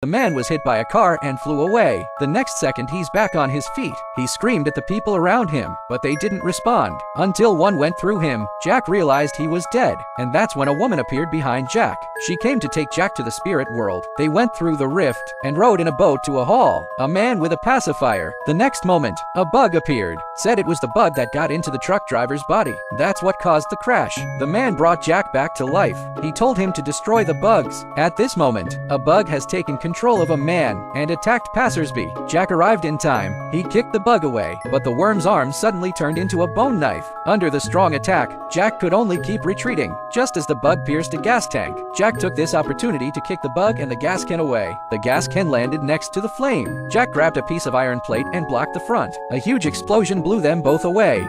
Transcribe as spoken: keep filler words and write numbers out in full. The man was hit by a car and flew away. The next second he's back on his feet. He screamed at the people around him, but they didn't respond, until one went through him. Jack realized he was dead, and that's when a woman appeared behind Jack. She came to take Jack to the spirit world. They went through the rift and rode in a boat to a hall. A man with a pacifier. The next moment, a bug appeared. Said it was the bug that got into the truck driver's body. That's what caused the crash. The man brought Jack back to life. He told him to destroy the bugs. At this moment, a bug has taken control control of a man and attacked passersby. Jack arrived in time. He kicked the bug away, but the worm's arm suddenly turned into a bone knife. Under the strong attack, Jack could only keep retreating. Just as the bug pierced a gas tank, Jack took this opportunity to kick the bug and the gas can away. The gas can landed next to the flame. Jack grabbed a piece of iron plate and blocked the front. A huge explosion blew them both away.